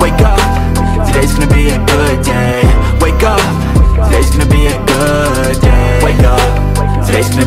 Wake up, today's gonna be a good day. Wake up, today's gonna be a good day. Wake up, today's gonna